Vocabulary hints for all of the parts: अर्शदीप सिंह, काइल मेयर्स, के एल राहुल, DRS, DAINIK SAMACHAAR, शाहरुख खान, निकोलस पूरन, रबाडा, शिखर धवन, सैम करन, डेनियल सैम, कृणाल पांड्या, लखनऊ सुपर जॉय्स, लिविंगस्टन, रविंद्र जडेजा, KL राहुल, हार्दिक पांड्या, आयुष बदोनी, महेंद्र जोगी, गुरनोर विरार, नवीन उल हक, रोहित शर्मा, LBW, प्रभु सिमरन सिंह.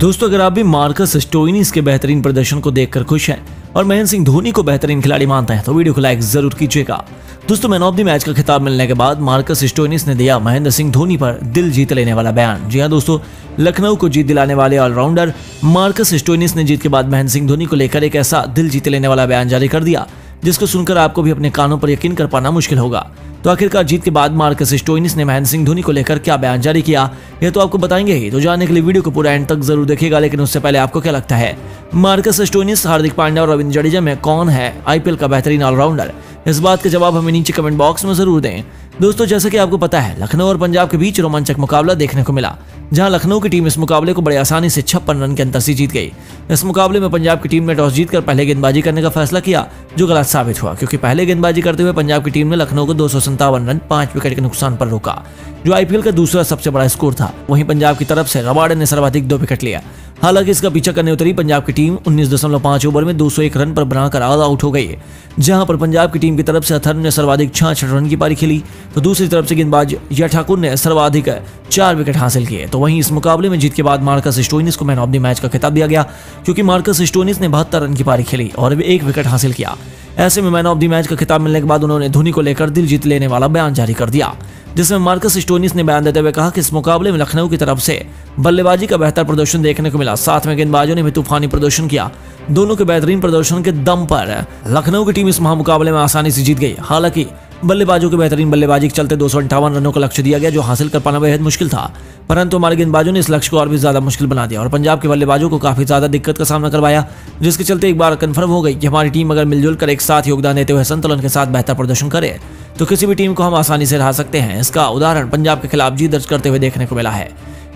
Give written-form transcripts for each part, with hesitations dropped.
दोस्तों, अगर आप भी मार्कस स्टोइनिस के बेहतरीन प्रदर्शन को देखकर खुश हैं और महेंद्र सिंह धोनी को बेहतरीन खिलाड़ी मानते हैं तो वीडियो को लाइक जरूर कीजिएगा। दोस्तों, मैन ऑफ द मैच का खिताब मिलने के बाद मार्कस स्टोइनिस ने दिया महेंद्र सिंह धोनी पर दिल जीत लेने वाला बयान। जी हां दोस्तों, लखनऊ को जीत दिलाने वाले ऑलराउंडर मार्कस स्टोइनिस ने जीत के बाद महेंद्र सिंह धोनी को लेकर एक ऐसा दिल जीत लेने वाला बयान जारी कर दिया जिसको सुनकर आपको भी अपने कानों पर यकीन कर पाना मुश्किल होगा। तो आखिरकार जीत के बाद मार्कस स्टोइनिस ने महेंद्र सिंह धोनी को लेकर क्या बयान जारी किया यह तो आपको बताएंगे ही, तो जानने के लिए वीडियो को पूरा एंड तक जरूर देखिएगा। लेकिन उससे पहले आपको क्या लगता है मार्कस स्टोइनिस, हार्दिक पांड्या और रविंद्र जडेजा में कौन है आईपीएल का बेहतरीन ऑलराउंडर, इस बात का जवाब हमें नीचे कमेंट बॉक्स में जरूर दें। दोस्तों, जैसा कि आपको पता है लखनऊ और पंजाब के बीच रोमांचक मुकाबला देखने को मिला, जहां लखनऊ की टीम इस मुकाबले को बड़ी आसानी से 56 रन के अंतर से जीत गई। इस मुकाबले में पंजाब की टीम ने टॉस जीतकर पहले गेंदबाजी करने का फैसला किया जो गलत साबित हुआ, क्योंकि पहले गेंदबाजी करते हुए पंजाब की टीम ने लखनऊ को 257 रन 5 विकेट के नुकसान पर रोका, जो आईपीएल का दूसरा सबसे बड़ा स्कोर था। वहीं पंजाब की तरफ से रबाडा ने सर्वाधिक 2 विकेट लिया। हालांकि इसका पीछा करने उतरी पंजाब की टीम 19.5 ओवर में 201 रन पर बनाकर ऑल आउट हो गई, जहां पर पंजाब की टीम की तरफ से अथर्व ने सर्वाधिक 66 रन की पारी खेली, तो दूसरी तरफ से गेंदबाज या ठाकुर ने सर्वाधिक 4 विकेट हासिल किए। तो वहीं इस मुकाबले में जीत के बाद मार्कस स्टोइनिस को मैन ऑफ द मैच का खिताब दिया गया, क्योंकि मार्कस स्टोइनिस ने 72 रन की पारी खेली और 1 विकेट हासिल किया। ऐसे में मैन ऑफ द मैच का खिताब मिलने के बाद उन्होंने धोनी को लेकर दिल जीत लेने वाला बयान जारी कर दिया, जिसमें मार्कस स्टोइनिस ने बयान देते हुए कहा कि इस मुकाबले में लखनऊ की तरफ से बल्लेबाजी का बेहतर प्रदर्शन देखने को मिला, साथ में गेंदबाजों ने भी तूफानी प्रदर्शन किया। दोनों के बेहतरीन प्रदर्शन के दम पर लखनऊ की टीम इस महामुकाबले में आसानी से जीत गई। हालांकि बल्लेबाजों के बेहतरीन बल्लेबाजी के चलते 258 रनों का लक्ष्य दिया गया जो हासिल कर पाना बेहद मुश्किल था, परंतु हमारे गेंदबाजों ने इस लक्ष्य को और भी ज्यादा मुश्किल बना दिया और पंजाब के बल्लेबाजों को काफी ज्यादा दिक्कत का सामना करवाया, जिसके चलते एक बार कंफर्म हो गई कि हमारी टीम अगर मिलजुल कर एक साथ योगदान देते हुए संतुलन के साथ बेहतर प्रदर्शन करे तो किसी भी टीम को हम आसानी से हरा सकते हैं। इसका उदाहरण पंजाब के खिलाफ जीत दर्ज करते हुए देखने को मिला है।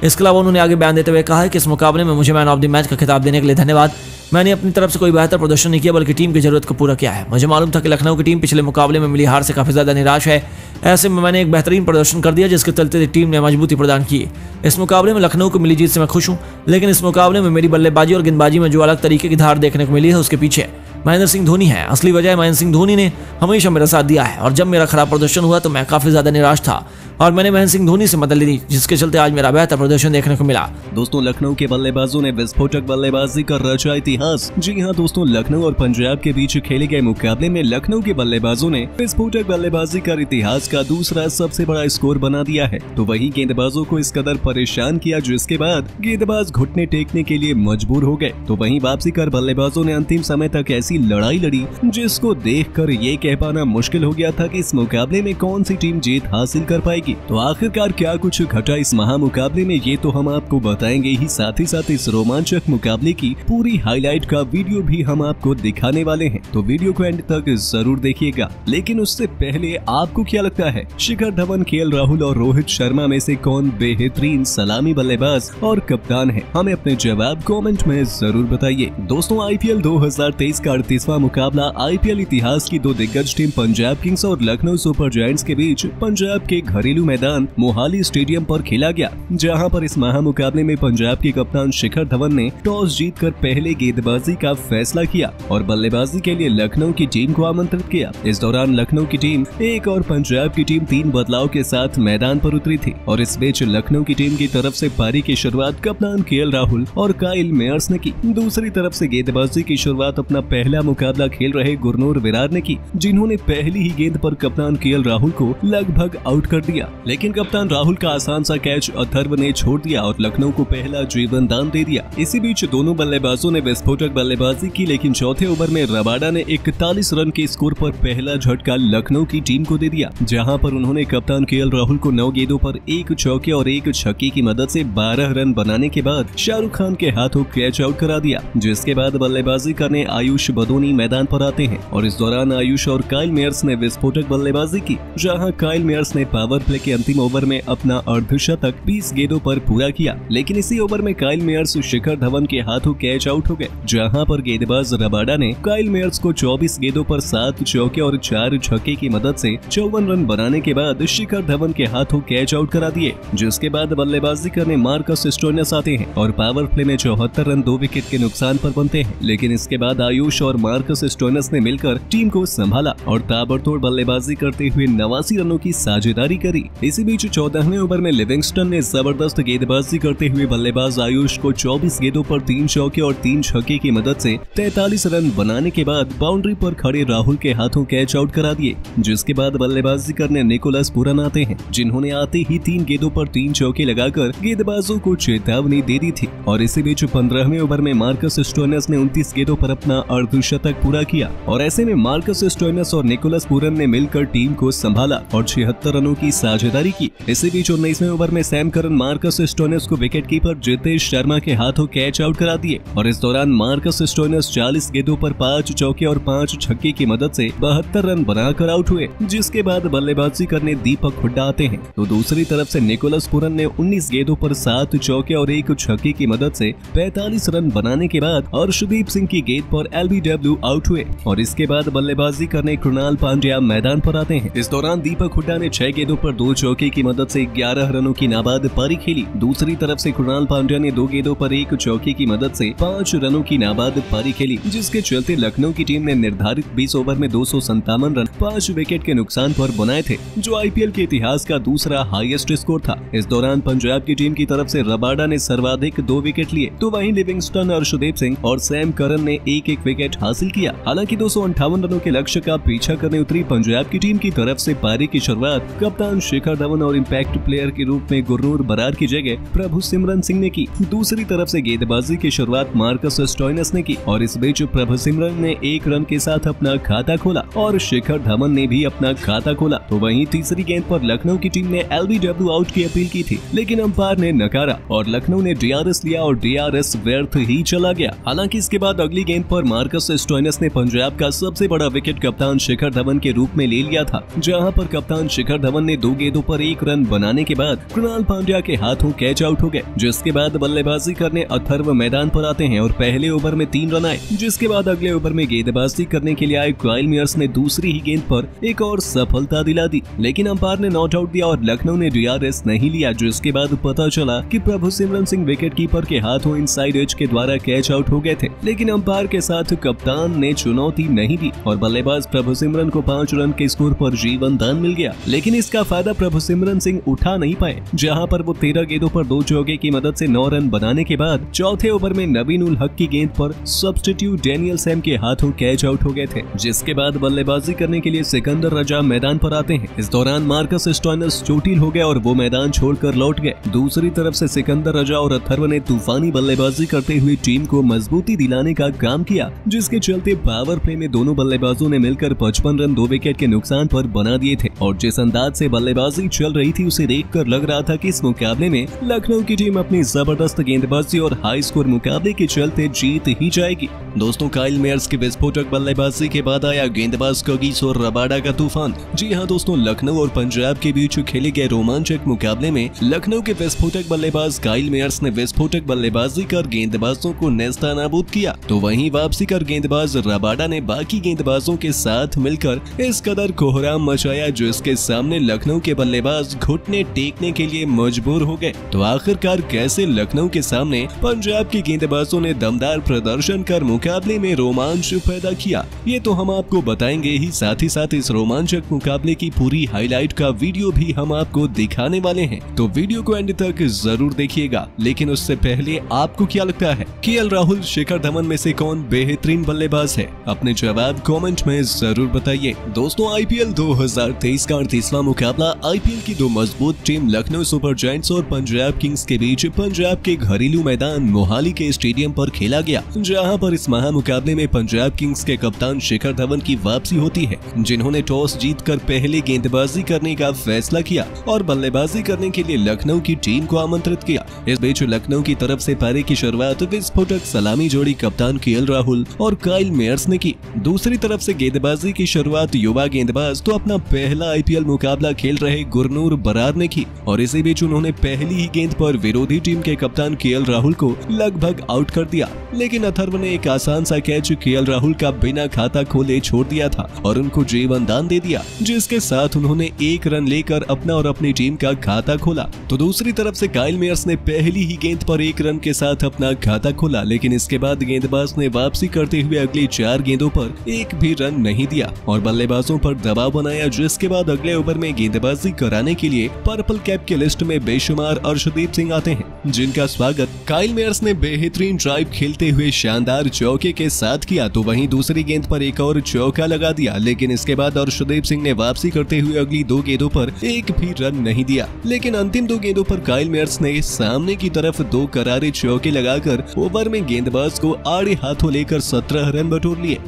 इसके अलावा उन्होंने आगे बयान देते हुए कहा है कि इस मुकाबले में मुझे मैन ऑफ द मैच का खिताब देने के लिए धन्यवाद। मैंने अपनी तरफ से कोई बेहतर प्रदर्शन नहीं किया बल्कि टीम की जरूरत को पूरा किया है। मुझे मालूम था कि लखनऊ की टीम पिछले मुकाबले में मिली हार से काफी ज्यादा निराश है, ऐसे में मैंने एक बेहतरीन प्रदर्शन कर दिया जिसके चलते टीम ने मजबूती प्रदान की। इस मुकाबले में लखनऊ को मिली जीत से मैं खुश हूँ, लेकिन इस मुकाबले में मेरी बल्लेबाजी और गेंदबाजी में जो अलग तरीके की धार देखने को मिली है उसके पीछे महेंद्र सिंह धोनी है। असली वजह महेंद्र सिंह धोनी ने हमेशा मेरा साथ दिया है और जब मेरा खराब प्रदर्शन हुआ तो मैं काफी ज्यादा निराश था और मैंने महेंद्र सिंह धोनी से मदद ली, जिसके चलते आज मेरा बेहतर प्रदर्शन देखने को मिला। दोस्तों, लखनऊ के बल्लेबाजों ने विस्फोटक बल्लेबाजी कर रचा इतिहास। जी हाँ दोस्तों, लखनऊ और पंजाब के बीच खेले गए मुकाबले में लखनऊ के बल्लेबाजों ने विस्फोटक बल्लेबाजी कर इतिहास का दूसरा सबसे बड़ा स्कोर बना दिया है। तो वही गेंदबाजों को इस कदर परेशान किया जिसके बाद गेंदबाज घुटने टेकने के लिए मजबूर हो गए। तो वही वापसी कर बल्लेबाजों ने अंतिम समय तक ऐसी लड़ाई लड़ी जिसको देख कर ये कह पाना मुश्किल हो गया था कि इस मुकाबले में कौन सी टीम जीत हासिल कर पाएगी। तो आखिरकार क्या कुछ घटा इस महामुकाबले में ये तो हम आपको बताएंगे ही, साथ ही साथ इस रोमांचक मुकाबले की पूरी हाईलाइट का वीडियो भी हम आपको दिखाने वाले हैं, तो वीडियो को एंड तक जरूर देखिएगा। लेकिन उससे पहले आपको क्या लगता है शिखर धवन, के एल राहुल और रोहित शर्मा में से कौन बेहतरीन सलामी बल्लेबाज और कप्तान है? हमें अपने जवाब कॉमेंट में जरूर बताइए। दोस्तों, IPL 2023 का 38वां मुकाबला IPL इतिहास की दो दिग्गज टीम पंजाब किंग्स और लखनऊ सुपर जॉय्स के बीच पंजाब के घरेलू मैदान मोहाली स्टेडियम पर खेला गया, जहां पर इस महामुकाबले में पंजाब के कप्तान शिखर धवन ने टॉस जीतकर पहले गेंदबाजी का फैसला किया और बल्लेबाजी के लिए लखनऊ की टीम को आमंत्रित किया। इस दौरान लखनऊ की टीम 1 और पंजाब की टीम 3 बदलाव के साथ मैदान पर उतरी थी और इस बीच लखनऊ की टीम की तरफ से पारी की शुरुआत कप्तान KL राहुल और काइल मेयर्स ने की। दूसरी तरफ से गेंदबाजी की शुरुआत अपना पहला मुकाबला खेल रहे गुरनोर विरार ने की, जिन्होंने पहली ही गेंद पर कप्तान KL राहुल को लगभग आउट कर दिया, लेकिन कप्तान राहुल का आसान सा कैच अथर्व ने छोड़ दिया और लखनऊ को पहला जीवन दान दे दिया। इसी बीच दोनों बल्लेबाजों ने विस्फोटक बल्लेबाजी की, लेकिन चौथे ओवर में रबाडा ने 41 रन के स्कोर पर पहला झटका लखनऊ की टीम को दे दिया, जहां पर उन्होंने कप्तान KL राहुल को 9 गेंदों पर 1 चौके और 1 छक्के की मदद से 12 रन बनाने के बाद शाहरुख खान के हाथों कैच आउट करा दिया। जिसके बाद बल्लेबाजी करने आयुष बदोनी मैदान पर आते हैं और इस दौरान आयुष और काइल मेयर्स ने विस्फोटक बल्लेबाजी की, जहाँ काइल मेयर्स ने पावर प्ले के अंतिम ओवर में अपना अर्धशतक 20 गेंदों पर पूरा किया। लेकिन इसी ओवर में काइल मेयर्स शिखर धवन के हाथों कैच आउट हो गए, जहां पर गेंदबाज रबाडा ने काइल मेयर्स को 24 गेंदों पर 7 चौके और 4 छक्के की मदद से 54 रन बनाने के बाद शिखर धवन के हाथों कैच आउट करा दिए। जिसके बाद बल्लेबाजी करने मार्कस स्टोइनिस आते हैं और पावर प्ले में 74 रन 2 विकेट के नुकसान पर बनते हैं, लेकिन इसके बाद आयुष और मार्कस स्टोइनिस ने मिलकर टीम को संभाला और ताबड़तोड़ बल्लेबाजी करते हुए 89 रनों की साझेदारी करी। थी। इसी बीच 14वें ओवर में लिविंगस्टन ने जबरदस्त गेंदबाजी करते हुए बल्लेबाज आयुष को 24 गेंदों पर 3 चौके और 3 छक्के की मदद से 43 रन बनाने के बाद बाउंड्री पर खड़े राहुल के हाथों कैच आउट करा दिए, जिसके बाद बल्लेबाजी करने निकोलस पूरन आते हैं, जिन्होंने आते ही 3 गेंदों पर 3 चौके लगाकर गेंदबाजों को चेतावनी दे दी थी। और इसी बीच 15वें ओवर में मार्कस स्टोइनिस ने 29 गेंदों पर अपना अर्धशतक पूरा किया और ऐसे में मार्कस स्टोइनिस और निकोलस पूरन ने मिलकर टीम को संभाला और 76 रनों की साझेदारी की। इसी बीच 19वें ओवर में सैम करन मार्कस स्टोइनिस को विकेटकीपर जितेश शर्मा के हाथों कैच आउट करा दिए और इस दौरान मार्कस स्टोइनिस 40 गेंदों पर 5 चौके और 5 छक्के की मदद से 72 रन बनाकर आउट हुए, जिसके बाद बल्लेबाजी करने दीपक हुड्डा आते हैं। तो दूसरी तरफ से निकोलस पूरन ने 19 गेंदों पर 7 चौके और 1 छक्के की मदद से 45 रन बनाने के बाद अर्शदीप सिंह की गेंद पर LBW आउट हुए और इसके बाद बल्लेबाजी करने कृणाल पांड्या मैदान पर आते हैं। इस दौरान दीपक हुड्डा ने 6 गेंदों पर 2 चौके की मदद से 11 रनों की नाबाद पारी खेली। दूसरी तरफ से कृणाल पांड्या ने 2 गेंदों पर 1 चौके की मदद से 5 रनों की नाबाद पारी खेली, जिसके चलते लखनऊ की टीम ने निर्धारित 20 ओवर में 257 रन 5 विकेट के नुकसान पर बनाए थे, जो IPL के इतिहास का दूसरा हाईएस्ट स्कोर था। इस दौरान पंजाब की टीम की तरफ से रबाडा ने सर्वाधिक 2 विकेट लिए, तो वहीं लिविंगस्टन, अर्शदीप सिंह और सैम करन ने 1-1 विकेट हासिल किया। हालांकि 258 रनों के लक्ष्य का पीछा करने उतरी पंजाब की टीम की तरफ से पारी की शुरुआत कप्तान शिखर धवन और इम्पैक्ट प्लेयर के रूप में गुरनोर विरार की जगह प्रभु सिमरन सिंह ने की। दूसरी तरफ से गेंदबाजी की शुरुआत मार्कस स्टोइनिस ने की और इस बीच प्रभु सिमरन ने 1 रन के साथ अपना खाता खोला और शिखर धवन ने भी अपना खाता खोला। तो वहीं तीसरी गेंद पर लखनऊ की टीम ने LBW आउट की अपील की थी, लेकिन अंपायर ने नकारा और लखनऊ ने DRS लिया और DRS व्यर्थ ही चला गया। हालांकि इसके बाद अगली गेंद पर मार्कस स्टोइनिस ने पंजाब का सबसे बड़ा विकेट कप्तान शिखर धवन के रूप में ले लिया था, जहां पर कप्तान शिखर धवन ने 2 गेंदों पर 1 रन बनाने के बाद कृणाल पांड्या के हाथों कैच आउट हो गए, जिसके बाद बल्लेबाजी करने अथर्व मैदान पर आते हैं और पहले ओवर में 3 रन आए, जिसके बाद अगले ओवर में गेंदबाजी करने के लिए आए काइल मेयर्स ने दूसरी ही गेंद पर एक और सफलता दिला दी, लेकिन अंपायर ने नॉट आउट दिया और लखनऊ ने DRS नहीं लिया, जिसके बाद पता चला कि प्रभु सिमरन सिंह विकेटकीपर के हाथों इनसाइड एज के द्वारा कैच आउट हो गए थे, लेकिन अंपायर के साथ कप्तान ने चुनौती नहीं दी और बल्लेबाज प्रभु सिमरन को 5 रन के स्कोर पर जीवन दान मिल गया। लेकिन इसका फायदा प्रभु सिमरन सिंह उठा नहीं पाए, जहाँ पर वो 13 गेंदों पर 2 चौके की मदद से 9 रन बनाने के बाद चौथे ओवर में नवीन उल हक की गेंद पर सब्स्टिट्यूट डेनियल सैम के हाथों कैच आउट हो गए थे, जिसके बाद बल्लेबाजी करने के लिए सिकंदर राजा मैदान पर आते हैं। इस दौरान मार्कस स्टोइनिस चोटिल हो गए और वो मैदान छोड़कर लौट गए। दूसरी तरफ से सिकंदर राजा और अथर्व ने तूफानी बल्लेबाजी करते हुए टीम को मजबूती दिलाने का काम किया, जिसके चलते पावर प्ले में दोनों बल्लेबाजों ने मिलकर 55 रन 2 विकेट के नुकसान पर बना दिए थे और जिस अंदाज से बल्लेबाजी चल रही थी उसे देखकर लग रहा था कि इस मुकाबले में लखनऊ की टीम अपनी जबरदस्त गेंदबाजी और हाई स्कोर मुकाबले के चलते जीत ही जाएगी। दोस्तों, काइल मेयर्स की विस्फोटक बल्लेबाजी के बाद आया गेंदबाज कगिस और रबाडा का तूफान। जी हाँ दोस्तों, लखनऊ और पंजाब के बीच खेले गए रोमांचक मुकाबले में लखनऊ के विस्फोटक बल्लेबाज काइल मेयर्स ने विस्फोटक बल्लेबाजी कर गेंदबाजों को नेस्ता नाबूद किया, तो वहीं वापसी कर गेंदबाज रबाडा ने बाकी गेंदबाजों के साथ मिलकर इस कदर कोहराम मचाया जिसके सामने लखनऊ के बल्लेबाज घुटने टेकने के लिए मजबूर हो गए। तो आखिरकार कैसे लखनऊ के सामने पंजाब के गेंदबाजों ने दमदार प्रदर्शन कर मुकाबले में रोमांच पैदा किया, ये तो हम आपको बताएंगे ही, साथ ही साथ इस रोमांचक मुकाबले की पूरी हाईलाइट का वीडियो भी हम आपको दिखाने वाले हैं, तो वीडियो को एंड तक जरूर देखिएगा। लेकिन उससे पहले आपको क्या लगता है, KL राहुल, शिखर धवन में से कौन बेहतरीन बल्लेबाज है? अपने जवाब कमेंट में जरूर बताइए। दोस्तों, IPL 2023 का 38वां मुकाबला IPL की 2 मजबूत टीम लखनऊ सुपर जॉय्स और पंजाब किंग्स के बीच पंजाब के घरेलू मैदान मोहाली के स्टेडियम पर खेला गया, जहां पर इस महामुकाबले में पंजाब किंग्स के कप्तान शिखर धवन की वापसी होती है, जिन्होंने टॉस जीतकर पहले गेंदबाजी करने का फैसला किया और बल्लेबाजी करने के लिए लखनऊ की टीम को आमंत्रित किया। इस बीच लखनऊ की तरफ से पारी की शुरुआत विस्फोटक सलामी जोड़ी कप्तान KL राहुल और काइल मेयर्स ने की। दूसरी तरफ से गेंदबाजी की शुरुआत युवा गेंदबाज तो अपना पहला IPL मुकाबला खेल रहे गुरनोर विरार ने की और इसी बीच उन्होंने पहली ही गेंद पर विरोधी टीम के कप्तान KL राहुल को लगभग आउट कर दिया, लेकिन अथर्व ने एक आसान सा कैच KL राहुल का बिना खाता खोले छोड़ दिया था और उनको जीवन दान दे दिया, जिसके साथ उन्होंने 1 रन लेकर अपना और अपनी टीम का खाता खोला। तो दूसरी तरफ से काइल मेयर्स ने पहली ही गेंद पर 1 रन के साथ अपना खाता खोला, लेकिन इसके बाद गेंदबाज ने वापसी करते हुए अगली 4 गेंदों पर 1 भी रन नहीं दिया और बल्लेबाजों पर दबाव बनाया, जिसके बाद अगले ओवर में गेंदबाज बल्लेबाजी कराने के लिए पर्पल कैप के लिस्ट में बेशुमार अर्शदीप सिंह आते हैं, जिनका स्वागत काइल मेयर्स ने बेहतरीन ड्राइव खेलते हुए शानदार चौके के साथ किया तो वहीं दूसरी गेंद पर एक और चौका लगा दिया। लेकिन इसके बाद अर्शदीप सिंह ने वापसी करते हुए अगली दो गेंदों पर एक भी रन नहीं दिया। लेकिन अंतिम दो गेंदों पर काइल मेयर्स ने सामने की तरफ दो करारे चौके लगाकर ओवर में गेंदबाज को आड़े हाथों लेकर 17 रन बटोर लिए।